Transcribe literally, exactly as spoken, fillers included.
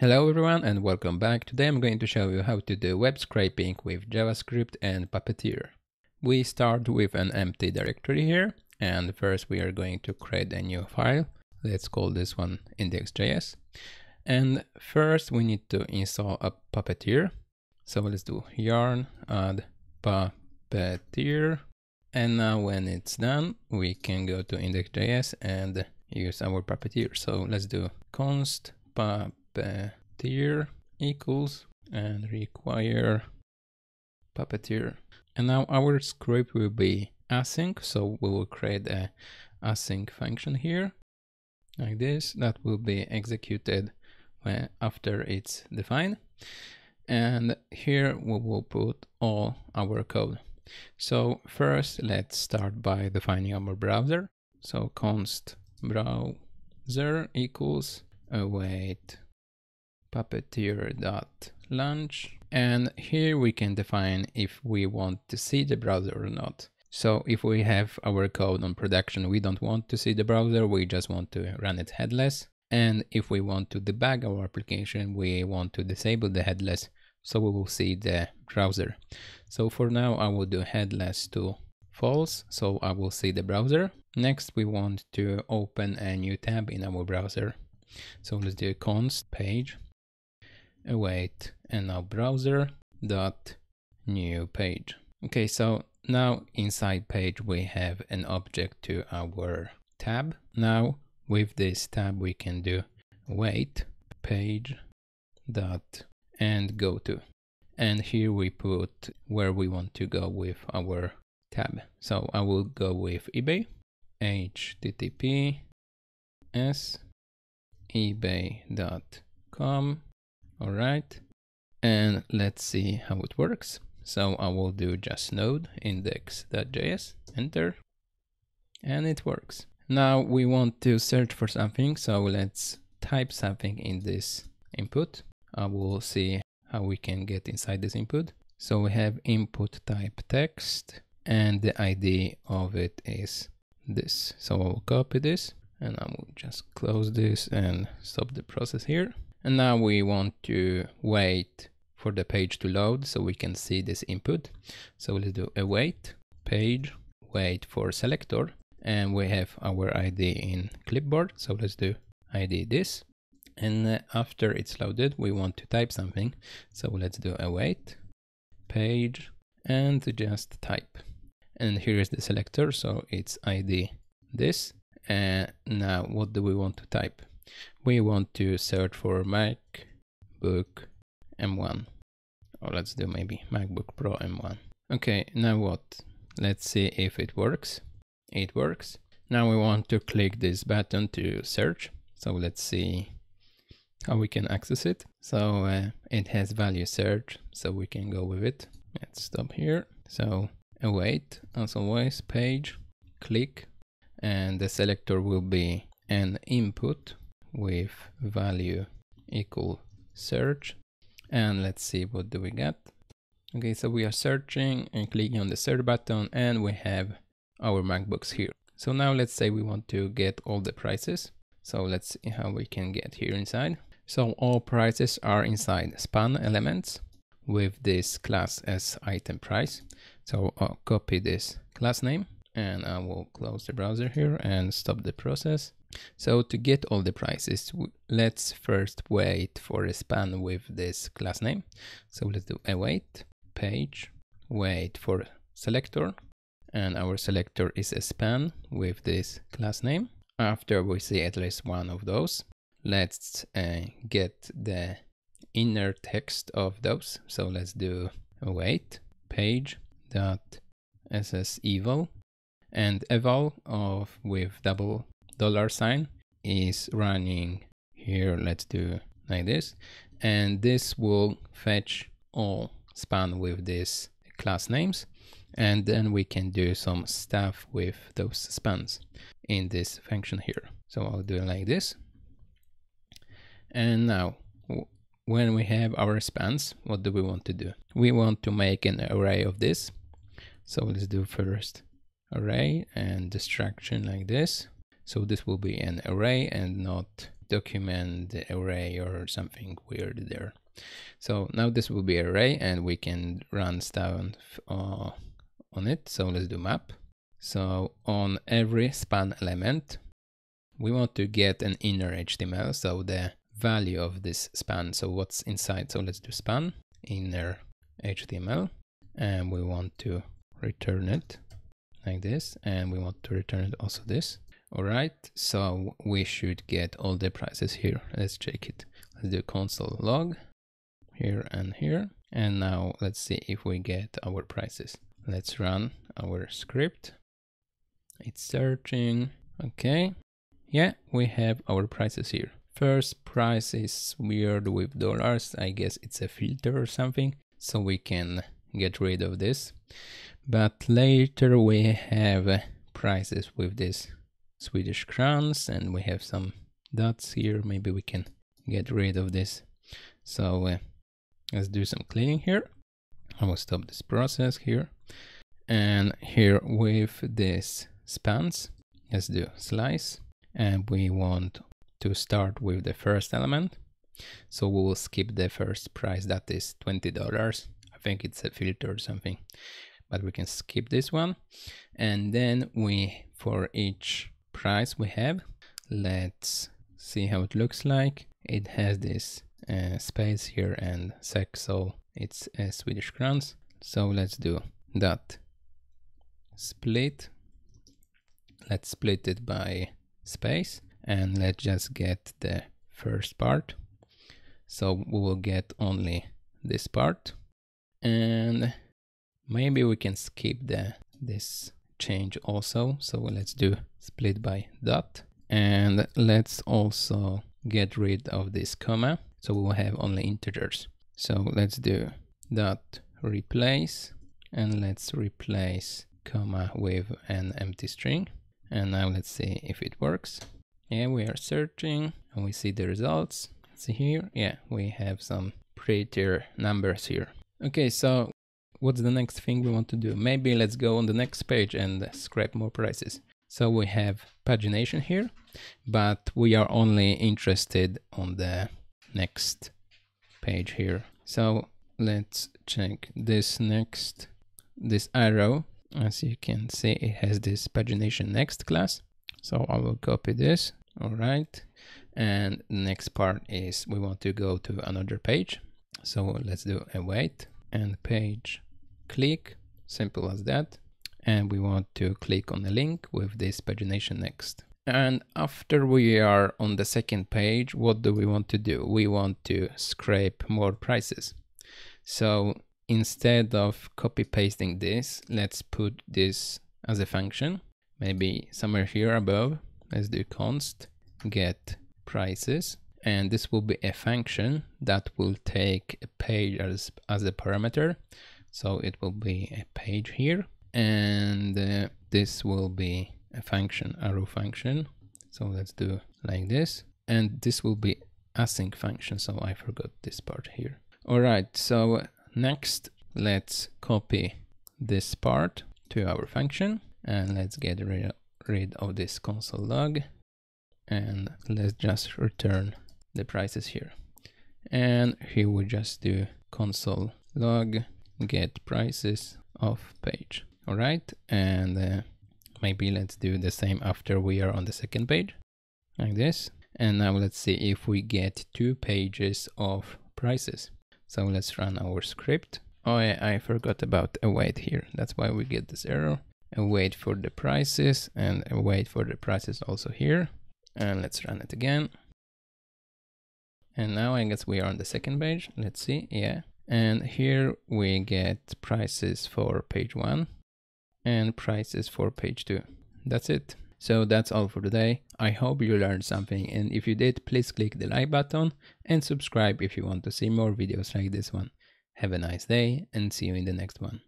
Hello everyone and welcome back. Today I'm going to show you how to do web scraping with JavaScript and Puppeteer. We start with an empty directory here, and first we are going to create a new file. Let's call this one index.js. And first we need to install a Puppeteer. So let's do yarn add Puppeteer. And now when it's done, we can go to index.js and use our Puppeteer. So let's do const puppeteer Puppeteer equals and require Puppeteer. And now our script will be async, so we will create a async function here like this that will be executed when, after it's defined, and here we will put all our code. So first let's start by defining our browser. So const browser equals await puppeteer.launch, and here we can define if we want to see the browser or not. So if we have our code on production, we don't want to see the browser, we just want to run it headless. And if we want to debug our application, we want to disable the headless, so we will see the browser. So for now I will do headless to false, so I will see the browser. Next we want to open a new tab in our browser. So let's do const page await and now browser dot new page. Okay, so now inside page we have an object to our tab. Now with this tab we can do await page dot and go to, and here we put where we want to go with our tab. So I will go with eBay, H T T P S ebay dot com. All right, and let's see how it works. So I will do just node index.js, enter, and it works. Now we want to search for something, so let's type something in this input. I will see how we can get inside this input. So we have input type text, and the I D of it is this. So I will copy this, and I will just close this and stop the process here. And now we want to wait for the page to load so we can see this input. So let's do await page, wait for selector, and we have our I D in clipboard. So let's do I D this. And after it's loaded, we want to type something. So let's do await page and just type. And here is the selector, so it's I D this. And now what do we want to type? We want to search for MacBook M one, or let's do maybe MacBook Pro M one. Okay, now what? Let's see if it works. It works. Now we want to click this button to search. So let's see how we can access it. So uh, it has value search, so we can go with it. Let's stop here. So await, as always, page, click. And the selector will be an input with value equal search. And let's see what do we get. Okay, so we are searching and clicking on the search button, and we have our MacBooks here. So now let's say we want to get all the prices. So let's see how we can get here inside. So all prices are inside span elements with this class as item price. So I'll copy this class name, and I will close the browser here and stop the process. So to get all the prices, let's first wait for a span with this class name. So let's do await page, wait for selector, and our selector is a span with this class name. After we see at least one of those, let's uh, get the inner text of those. So let's do await page dot ss eval. And eval of with double dollar sign is running here. Let's do like this, and this will fetch all span with these class names, and then we can do some stuff with those spans in this function here. So I'll do it like this, and now when we have our spans, what do we want to do? We want to make an array of this. So let's do first array and destruction like this. So this will be an array and not document array or something weird there. So now this will be array and we can run stuff uh, on it. So let's do map. So on every span element, we want to get an inner H T M L. So the value of this span. So what's inside. So let's do span inner H T M L and we want to return it like this. And we want to return it also this. All right. So we should get all the prices here. Let's check it. Let's do console log here and here. And now let's see if we get our prices. Let's run our script. It's searching. Okay. Yeah, we have our prices here. First price is weird with dollars. I guess it's a filter or something. So we can get rid of this. But later we have prices with this Swedish crowns and we have some dots here. Maybe we can get rid of this. So uh, let's do some cleaning here. I will stop this process here. And here with this spans, let's do slice. And we want to start with the first element. So we will skip the first price that is twenty dollars. I think it's a filter or something, but we can skip this one. And then we, for each price we have, let's see how it looks like. It has this uh, space here and sec, so it's uh, Swedish crowns. So let's do dot split. Let's split it by space and let's just get the first part. So we will get only this part. And maybe we can skip the this change also. So let's do split by dot. And let's also get rid of this comma. So we will have only integers. So let's do dot replace. And let's replace comma with an empty string. And now let's see if it works. Yeah, we are searching and we see the results. See here. Yeah, we have some prettier numbers here. Okay, so what's the next thing we want to do? Maybe let's go on the next page and scrape more prices. So we have pagination here, but we are only interested on the next page here. So let's check this next, this arrow. As you can see, it has this pagination next class. So I will copy this. All right. And next part is we want to go to another page. So let's do await and page click, simple as that. And we want to click on the link with this pagination next. And after we are on the second page, what do we want to do? We want to scrape more prices. So instead of copy pasting this, let's put this as a function. Maybe somewhere here above, let's do const get prices. And this will be a function that will take a page as, as a parameter. So it will be a page here. And uh, this will be a function, arrow function. So let's do like this. And this will be async function. So I forgot this part here. All right. So next, let's copy this part to our function. And let's get rid, rid of this console log. And let's just return the prices here. And here we just do console log get prices of page. All right. And uh, maybe let's do the same after we are on the second page like this. And now let's see if we get two pages of prices. So let's run our script. Oh, yeah, I forgot about await here. That's why we get this error. Await for the prices and await for the prices also here. And let's run it again. And now I guess we are on the second page. Let's see. Yeah. And here we get prices for page one and prices for page two. That's it. So that's all for today. I hope you learned something. And if you did, please click the like button and subscribe if you want to see more videos like this one. Have a nice day and see you in the next one.